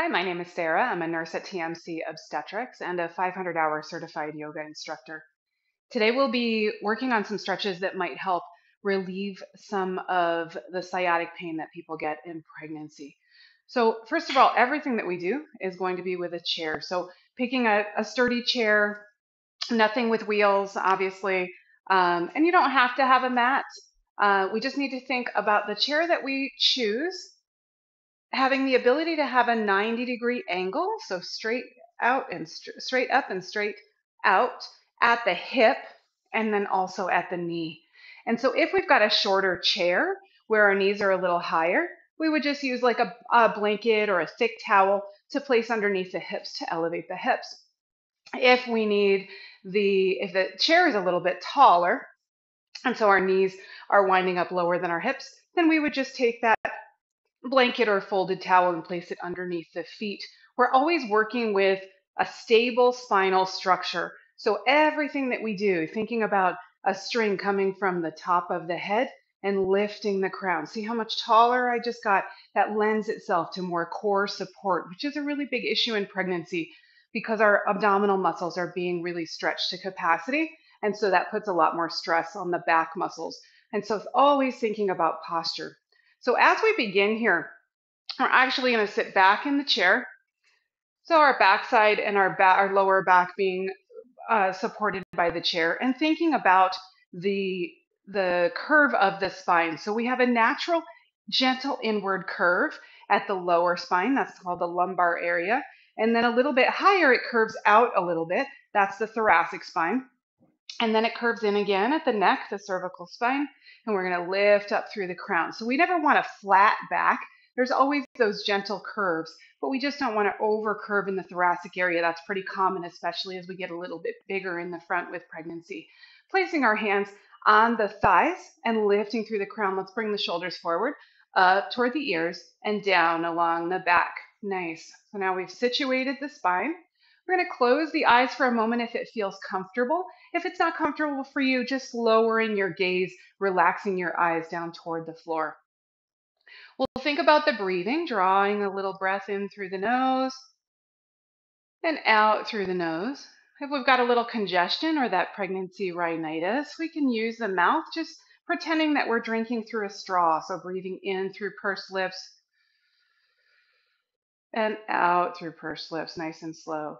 Hi, my name is Sarah. I'm a nurse at TMC Obstetrics and a 500-hour certified yoga instructor. Today we'll be working on some stretches that might help relieve some of the sciatic pain that people get in pregnancy. So first of all, everything that we do is going to be with a chair. So picking a sturdy chair, nothing with wheels, obviously, and you don't have to have a mat. We just need to think about the chair that we choose having the ability to have a 90-degree angle, so straight out and straight up and straight out at the hip and then also at the knee. And so if we've got a shorter chair where our knees are a little higher, we would just use like a blanket or a thick towel to place underneath the hips to elevate the hips. If we need if the chair is a little bit taller and so our knees are winding up lower than our hips, then we would just take that blanket or folded towel and place it underneath the feet. We're always working with a stable spinal structure. So everything that we do, thinking about a string coming from the top of the head and lifting the crown. See how much taller I just got? That lends itself to more core support, which is a really big issue in pregnancy because our abdominal muscles are being really stretched to capacity. And so that puts a lot more stress on the back muscles. And so it's always thinking about posture. So as we begin here, we're actually going to sit back in the chair. So our backside and our lower back being supported by the chair and thinking about the curve of the spine. So we have a natural, gentle inward curve at the lower spine. That's called the lumbar area. And then a little bit higher, it curves out a little bit. That's the thoracic spine. And then it curves in again at the neck, the cervical spine, and we're going to lift up through the crown. So we never want a flat back. There's always those gentle curves, but we just don't want to overcurve in the thoracic area. That's pretty common, especially as we get a little bit bigger in the front with pregnancy. Placing our hands on the thighs and lifting through the crown. Let's bring the shoulders forward, up toward the ears, and down along the back. Nice. So now we've situated the spine. We're going to close the eyes for a moment if it feels comfortable. If it's not comfortable for you, just lowering your gaze, relaxing your eyes down toward the floor. We'll think about the breathing, drawing a little breath in through the nose and out through the nose. If we've got a little congestion or that pregnancy rhinitis, we can use the mouth, just pretending that we're drinking through a straw. So breathing in through pursed lips and out through pursed lips, nice and slow.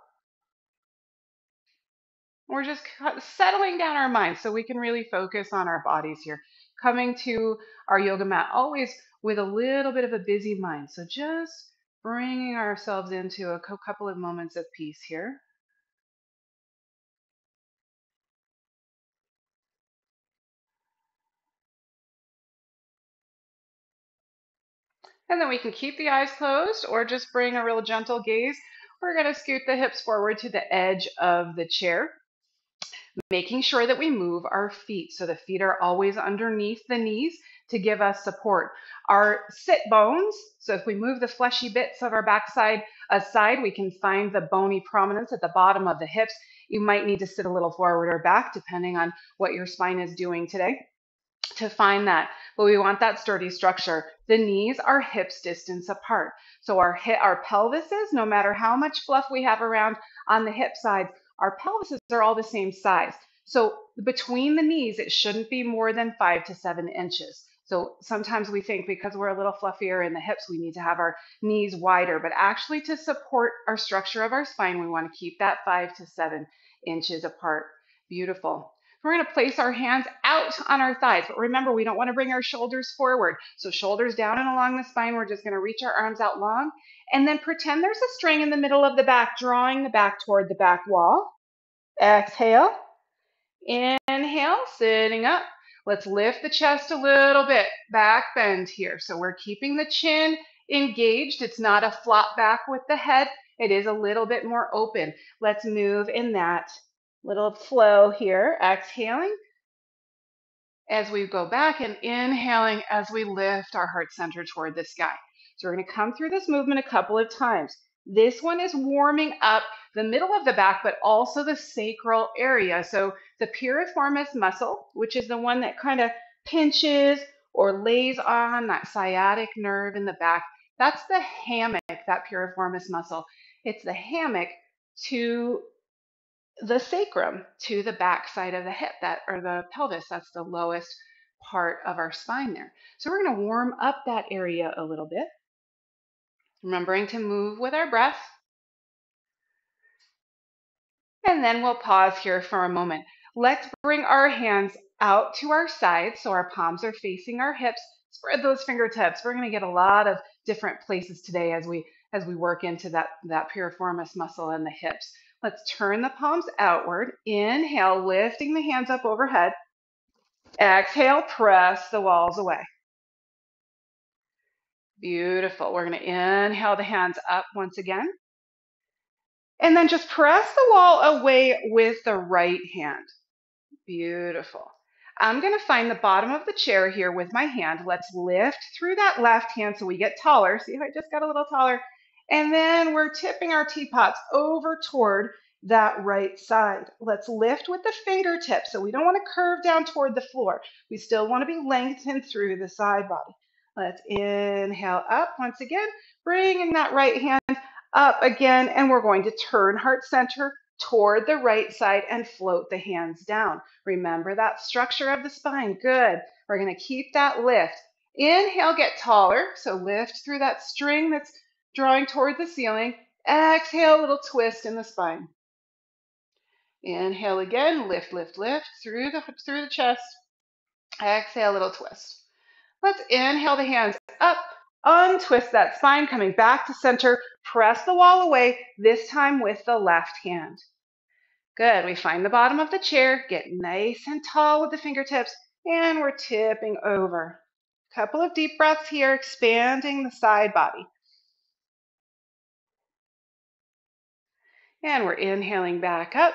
We're just settling down our minds so we can really focus on our bodies here. Coming to our yoga mat always with a little bit of a busy mind. So just bringing ourselves into a couple of moments of peace here. And then we can keep the eyes closed or just bring a real gentle gaze. We're going to scoot the hips forward to the edge of the chair, making sure that we move our feet. So the feet are always underneath the knees to give us support. Our sit bones, so if we move the fleshy bits of our backside aside, we can find the bony prominence at the bottom of the hips. You might need to sit a little forward or back, depending on what your spine is doing today, to find that. But we want that sturdy structure. The knees are hips distance apart. So our pelvises, no matter how much fluff we have around on the hip side, our pelvises are all the same size. So between the knees, it shouldn't be more than 5 to 7 inches. So sometimes we think because we're a little fluffier in the hips, we need to have our knees wider, but actually to support our structure of our spine, we want to keep that 5 to 7 inches apart. Beautiful. We're going to place our hands out on our thighs, but remember, we don't want to bring our shoulders forward. So shoulders down and along the spine, we're just going to reach our arms out long, and then pretend there's a string in the middle of the back, drawing the back toward the back wall. Exhale, inhale, sitting up. Let's lift the chest a little bit, back bend here. So we're keeping the chin engaged. It's not a flop back with the head. It is a little bit more open. Let's move in that little flow here, exhaling as we go back and inhaling as we lift our heart center toward the sky. So we're going to come through this movement a couple of times. This one is warming up the middle of the back, but also the sacral area. So the piriformis muscle, which is the one that kind of pinches or lays on that sciatic nerve in the back, That's the hammock, that piriformis muscle. It's the hammock to the sacrum, to the back side of the hip, that, or the pelvis. That's the lowest part of our spine there. So we're going to warm up that area a little bit, remembering to move with our breath. And then we'll pause here for a moment. Let's bring our hands out to our sides so our palms are facing our hips. Spread those fingertips. We're going to get a lot of different places today as we work into that piriformis muscle and the hips. Let's turn the palms outward. Inhale, lifting the hands up overhead. Exhale, press the walls away. Beautiful. We're going to inhale the hands up once again. And then just press the wall away with the right hand. Beautiful. I'm going to find the bottom of the chair here with my hand. Let's lift through that left hand so we get taller. See if I just got a little taller. And then we're tipping our teapots over toward that right side. Let's lift with the fingertips. So we don't want to curve down toward the floor. We still want to be lengthened through the side body. Let's inhale up once again, bringing that right hand up again, and we're going to turn heart center toward the right side and float the hands down. Remember that structure of the spine. Good. We're going to keep that lift. Inhale, get taller. So lift through that string that's drawing toward the ceiling. Exhale, little twist in the spine. Inhale again, lift, lift, lift through the chest. Exhale, little twist. Let's inhale the hands up. Untwist that spine, coming back to center. Press the wall away, this time with the left hand. Good. We find the bottom of the chair. Get nice and tall with the fingertips, and we're tipping over. Couple of deep breaths here, expanding the side body. And we're inhaling back up.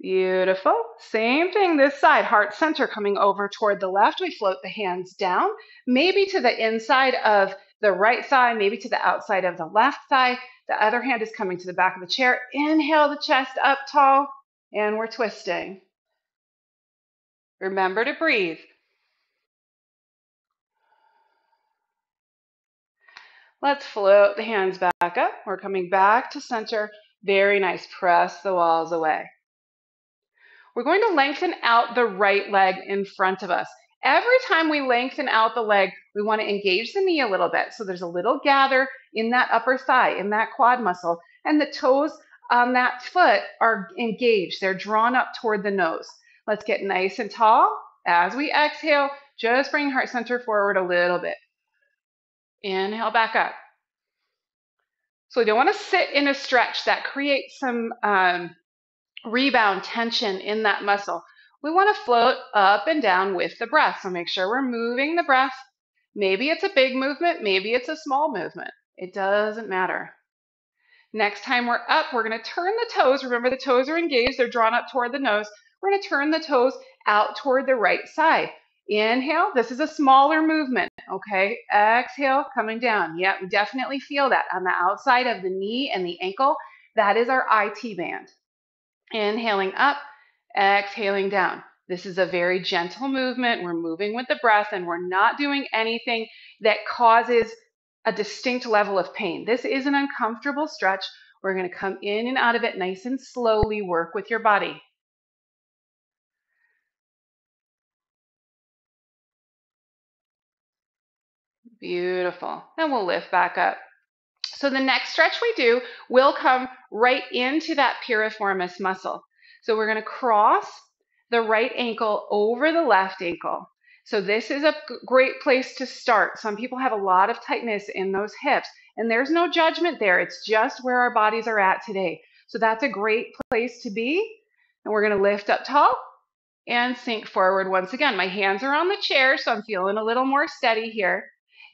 Beautiful. Same thing this side, heart center coming over toward the left. We float the hands down, maybe to the inside of the right thigh, maybe to the outside of the left thigh. The other hand is coming to the back of the chair. Inhale the chest up tall, and we're twisting. Remember to breathe. Let's float the hands back up. We're coming back to center. Very nice. Press the walls away. We're going to lengthen out the right leg in front of us. Every time we lengthen out the leg, we want to engage the knee a little bit. So there's a little gather in that upper thigh, in that quad muscle, and the toes on that foot are engaged. They're drawn up toward the nose. Let's get nice and tall. As we exhale, just bring heart center forward a little bit. Inhale back up. So we don't want to sit in a stretch. That creates some rebound tension in that muscle. We want to float up and down with the breath. So make sure we're moving the breath. Maybe it's a big movement. Maybe it's a small movement. It doesn't matter. Next time we're up, we're going to turn the toes. Remember, the toes are engaged. They're drawn up toward the nose. We're going to turn the toes out toward the right side. Inhale. This is a smaller movement. Okay. Exhale, coming down. Yeah, we definitely feel that on the outside of the knee and the ankle. That is our IT band. Inhaling up, exhaling down. This is a very gentle movement. We're moving with the breath, and we're not doing anything that causes a distinct level of pain. This is an uncomfortable stretch. We're going to come in and out of it nice and slowly. Work with your body. Beautiful. And we'll lift back up. So the next stretch we do will come right into that piriformis muscle. So we're going to cross the right ankle over the left ankle. So this is a great place to start. Some people have a lot of tightness in those hips, and there's no judgment there. It's just where our bodies are at today. So that's a great place to be. And we're going to lift up tall and sink forward once again. My hands are on the chair, so I'm feeling a little more steady here.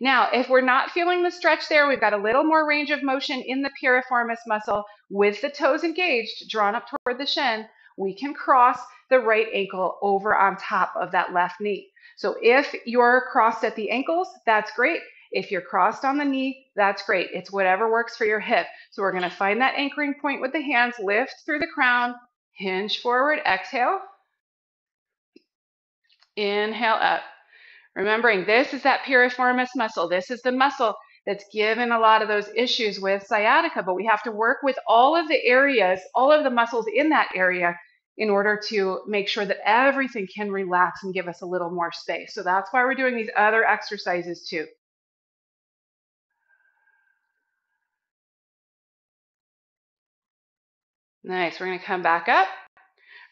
Now, if we're not feeling the stretch there, we've got a little more range of motion in the piriformis muscle with the toes engaged, drawn up toward the shin. We can cross the right ankle over on top of that left knee. So if you're crossed at the ankles, that's great. If you're crossed on the knee, that's great. It's whatever works for your hip. So we're going to find that anchoring point with the hands, lift through the crown, hinge forward, exhale. Inhale up. Remembering this is that piriformis muscle. This is the muscle that's given a lot of those issues with sciatica, but we have to work with all of the areas, all of the muscles in that area in order to make sure that everything can relax and give us a little more space. So that's why we're doing these other exercises too. Nice, we're gonna come back up,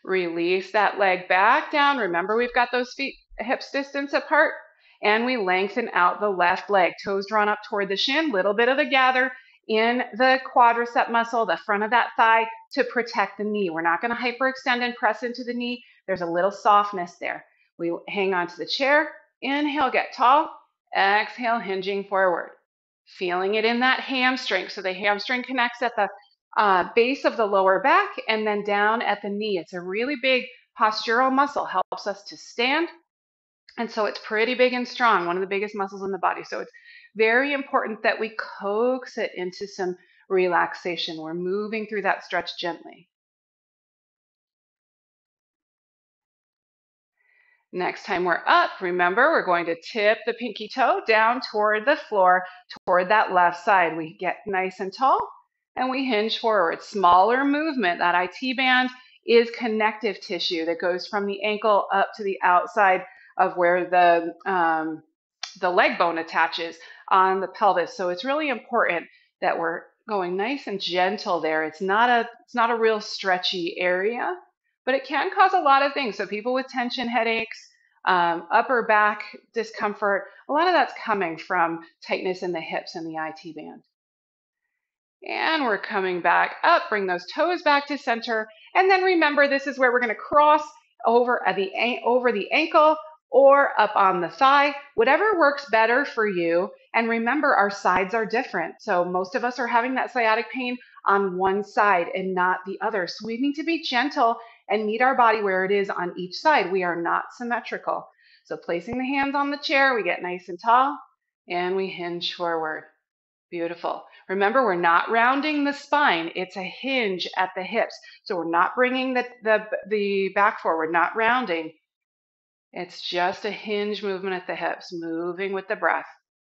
release that leg back down. Remember, we've got those feet, hips distance apart, and we lengthen out the left leg, toes drawn up toward the shin, little bit of a gather in the quadricep muscle, the front of that thigh, to protect the knee. We're not going to hyperextend and press into the knee. There's a little softness there. We hang onto the chair, inhale, get tall, exhale, hinging forward. Feeling it in that hamstring. So the hamstring connects at the base of the lower back and then down at the knee. It's a really big postural muscle, helps us to stand. And so it's pretty big and strong, one of the biggest muscles in the body. So it's very important that we coax it into some relaxation. We're moving through that stretch gently. Next time we're up, remember, we're going to tip the pinky toe down toward the floor, toward that left side. We get nice and tall and we hinge forward. Smaller movement, that IT band is connective tissue that goes from the ankle up to the outside of where the leg bone attaches on the pelvis. So it's really important that we're going nice and gentle there. It's not a real stretchy area, but it can cause a lot of things. So people with tension headaches, upper back discomfort, a lot of that's coming from tightness in the hips and the IT band. And we're coming back up, bring those toes back to center. And then remember, this is where we're gonna cross over the ankle, or up on the thigh, whatever works better for you. And remember, our sides are different. So most of us are having that sciatic pain on one side and not the other. So we need to be gentle and meet our body where it is on each side. We are not symmetrical. So placing the hands on the chair, we get nice and tall and we hinge forward. Beautiful. Remember, we're not rounding the spine. It's a hinge at the hips. So we're not bringing the back forward, not rounding. It's just a hinge movement at the hips, moving with the breath.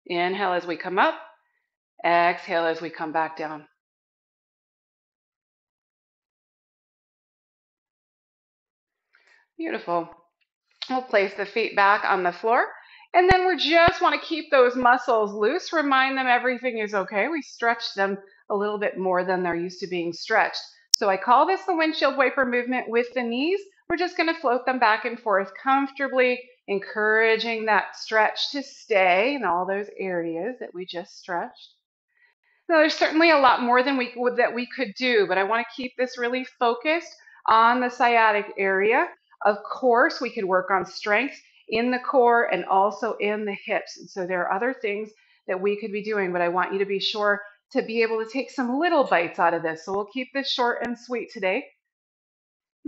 Inhale as we come up, exhale as we come back down. Beautiful. We'll place the feet back on the floor, and then we just want to keep those muscles loose, remind them everything is okay. We stretch them a little bit more than they're used to being stretched. So I call this the windshield wiper movement with the knees. We're just going to float them back and forth comfortably, encouraging that stretch to stay in all those areas that we just stretched. Now, there's certainly a lot more than that we could do, but I want to keep this really focused on the sciatic area. Of course, we could work on strength in the core and also in the hips. And so there are other things that we could be doing, but I want you to be sure to be able to take some little bites out of this. So we'll keep this short and sweet today.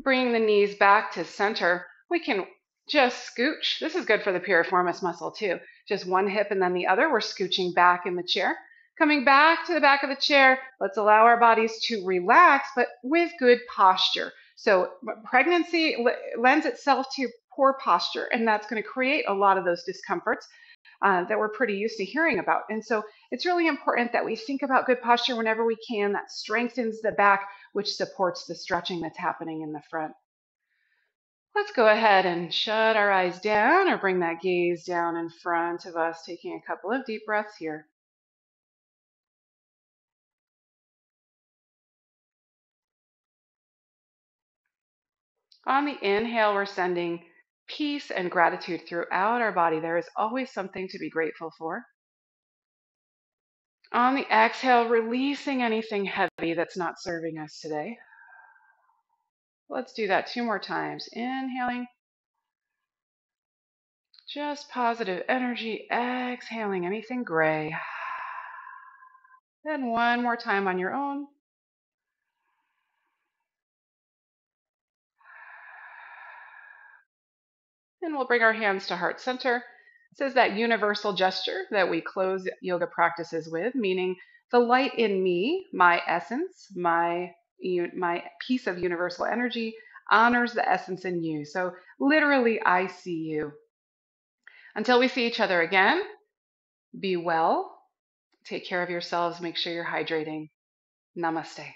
Bring the knees back to center. We can just scooch. This is good for the piriformis muscle too. Just one hip and then the other. We're scooching back in the chair. Coming back to the back of the chair. Let's allow our bodies to relax, but with good posture. So pregnancy lends itself to poor posture, and that's going to create a lot of those discomforts that we're pretty used to hearing about. And so it's really important that we think about good posture whenever we can. That strengthens the back, which supports the stretching that's happening in the front. Let's go ahead and shut our eyes down or bring that gaze down in front of us, taking a couple of deep breaths here. On the inhale, we're sending peace and gratitude throughout our body. There is always something to be grateful for. On the exhale, releasing anything heavy that's not serving us today. Let's do that two more times. Inhaling, just positive energy. Exhaling, anything gray. Then one more time on your own. And we'll bring our hands to heart center. This is that universal gesture that we close yoga practices with, meaning the light in me, my essence, my piece of universal energy, honors the essence in you. So literally, I see you. Until we see each other again, be well, Take care of yourselves. Make sure you're hydrating. Namaste.